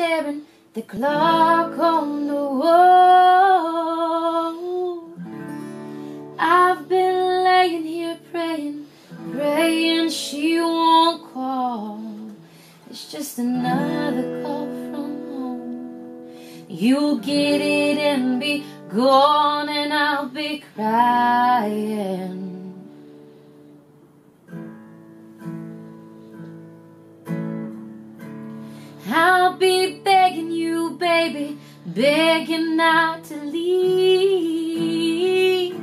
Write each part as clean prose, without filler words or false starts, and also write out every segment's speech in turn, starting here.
staring at the clock on the wall. I've been laying here praying, praying she won't call. It's just another call from home. You'll get it and be gone, and I'll be crying. I'll be begging you, baby, begging not to leave,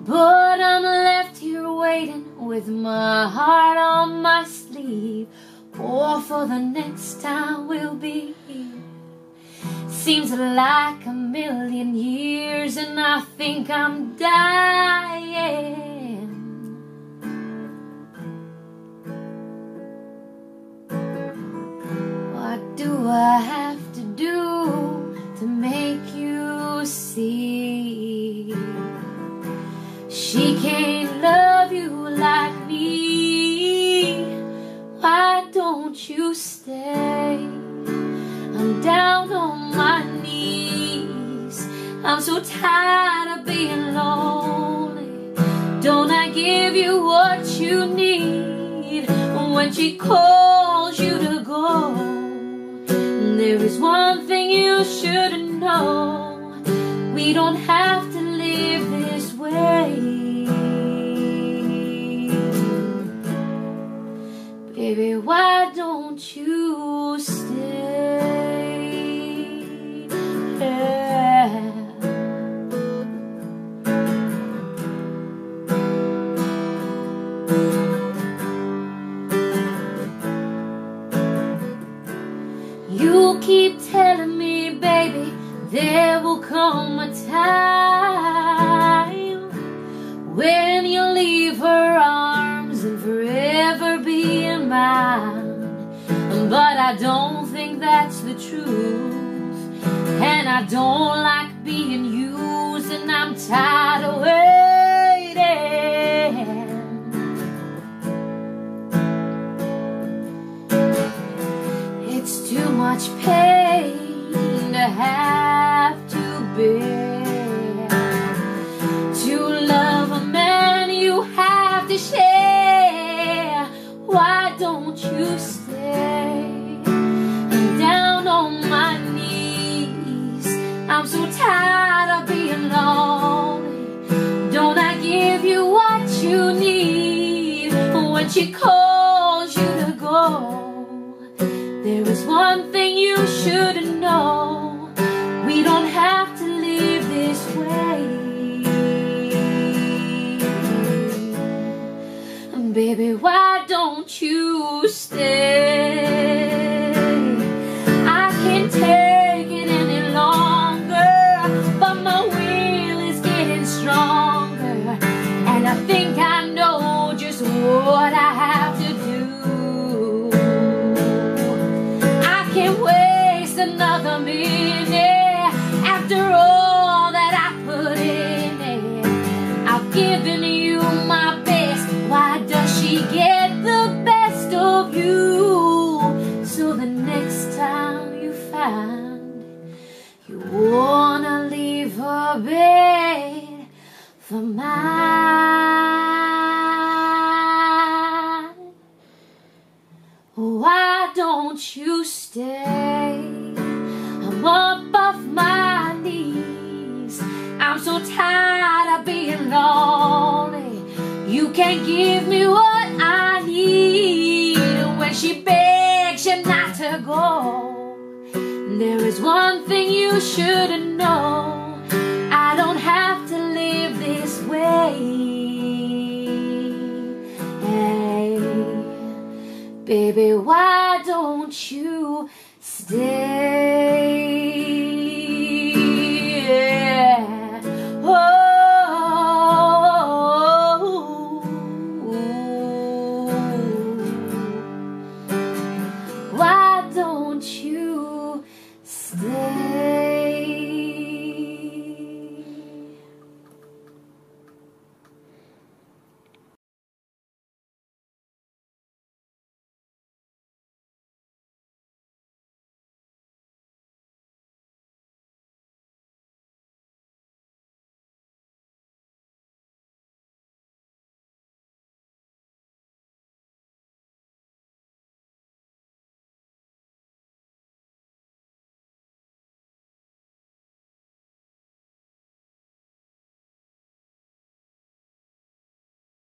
but I'm left here waiting with my heart on my sleeve, or for the next time we'll be here. Seems like a million years, and I think I'm dying. What do I have to do to make you see she can't love you like me? Why don't you stay? I'm down on my knees, I'm so tired of being lonely. Don't I give you what you need when she calls you to go? There is one thing you should know, we don't have to live this way. Baby, why don't you stay? Yeah. You keep telling me, baby, there will come a time when you'll leave her arms and forever be in mine. But I don't think that's the truth, and I don't like being used, and I'm tired of waiting. It's too much pain to have to bear. To love a man you have to share. Why don't you stay? I'm down on my knees, I'm so tired of being lonely. Don't I give you what you need when she calls you to go? There is one thing you should know, we don't have to live this way. Baby, why don't you stay? I can't take it any longer, but my will is getting stronger, and I think I know just what I have to do. Another minute after all that I put in it. I've given you my best. Why does she get the best of you? So the next time you find you wanna leave her bed for mine, why don't you stay? I'm up off my knees, I'm so tired of being lonely. You can't give me what I need when she begs you not to go. There is one thing you should know, I don't have to live this way. Hey, baby, why don't you stay?